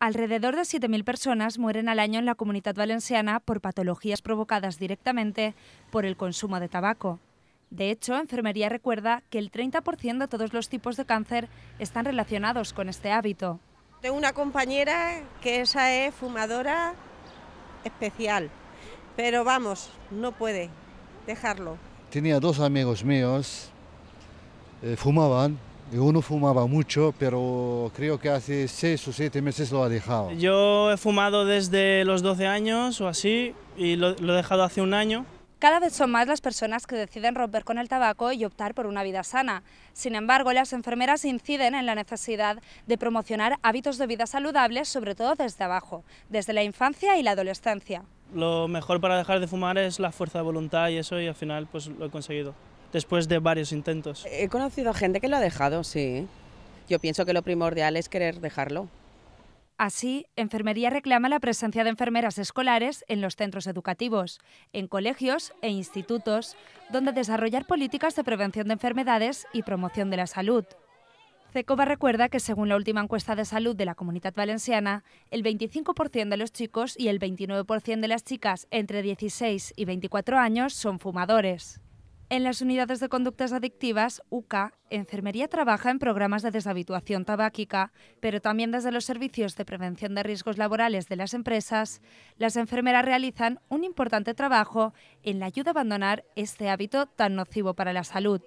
Alrededor de 7.000 personas mueren al año en la Comunitat Valenciana por patologías provocadas directamente por el consumo de tabaco. De hecho, Enfermería recuerda que el 30% de todos los tipos de cáncer están relacionados con este hábito. Tengo una compañera que esa es fumadora especial, pero vamos, no puede dejarlo. Tenía dos amigos míos, fumaban. Uno fumaba mucho, pero creo que hace 6 o 7 meses lo ha dejado. Yo he fumado desde los 12 años o así y lo he dejado hace un año. Cada vez son más las personas que deciden romper con el tabaco y optar por una vida sana. Sin embargo, las enfermeras inciden en la necesidad de promocionar hábitos de vida saludables, sobre todo desde abajo, desde la infancia y la adolescencia. Lo mejor para dejar de fumar es la fuerza de voluntad y eso, y al final pues lo he conseguido. Después de varios intentos. He conocido a gente que lo ha dejado, sí. Yo pienso que lo primordial es querer dejarlo. Así, Enfermería reclama la presencia de enfermeras escolares en los centros educativos, en colegios e institutos, donde desarrollar políticas de prevención de enfermedades y promoción de la salud. CECOVA recuerda que, según la última encuesta de salud de la Comunitat Valenciana, el 25% de los chicos y el 29% de las chicas entre 16 y 24 años son fumadores. En las unidades de conductas adictivas, UCA, Enfermería trabaja en programas de deshabituación tabáquica, pero también desde los servicios de prevención de riesgos laborales de las empresas, las enfermeras realizan un importante trabajo en la ayuda a abandonar este hábito tan nocivo para la salud.